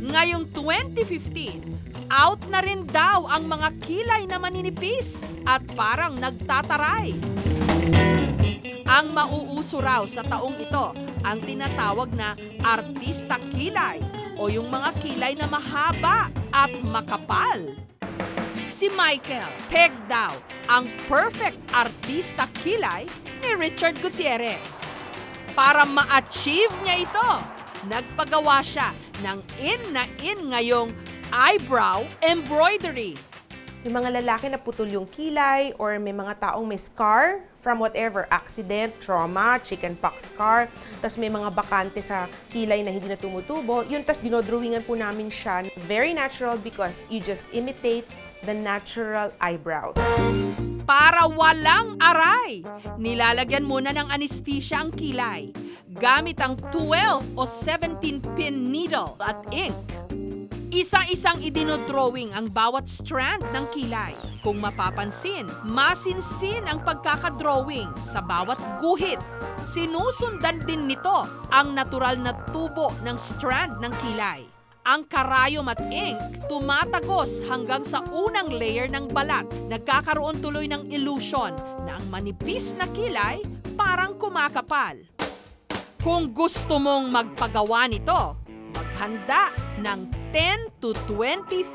Ngayong 2015, out na rin daw ang mga kilay na maninipis at parang nagtataray. Ang mauuso raw sa taong ito ang tinatawag na artista kilay o yung mga kilay na mahaba at makapal. Si Michael peg daw ang perfect artista kilay ni Richard Gutierrez. Para ma-achieve niya ito, nagpagawa siya ng in ngayong eyebrow embroidery. May mga lalaki na putol yung kilay or may mga taong may scar from whatever, accident, trauma, chickenpox scar, tapos may mga bakante sa kilay na hindi na tumutubo, yun tapos dinodrawingan po namin siya. Very natural because you just imitate the natural eyebrows. Para walang aray, nilalagyan muna ng anesthesia ang kilay gamit ang 12 o 17-pin needle at ink. Isa-isang idinodrawing ang bawat strand ng kilay. Kung mapapansin, masinsin ang pagkakadrawing sa bawat guhit. Sinusundan din nito ang natural na tubo ng strand ng kilay. Ang karayom at ink tumatagos hanggang sa unang layer ng balat. Nagkakaroon tuloy ng illusion na ang manipis na kilay parang kumakapal. Kung gusto mong magpagawa nito, maghanda ng 10 to 20,000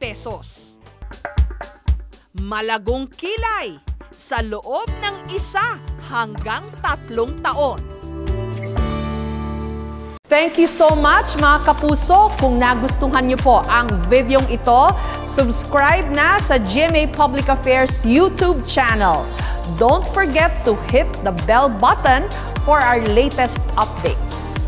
pesos. Malagong kilay sa loob ng 1 hanggang 3 taon. Thank you so much mga kapuso. Kung nagustuhan niyo po ang videong ito, subscribe na sa GMA Public Affairs YouTube channel. Don't forget to hit the bell button for our latest updates.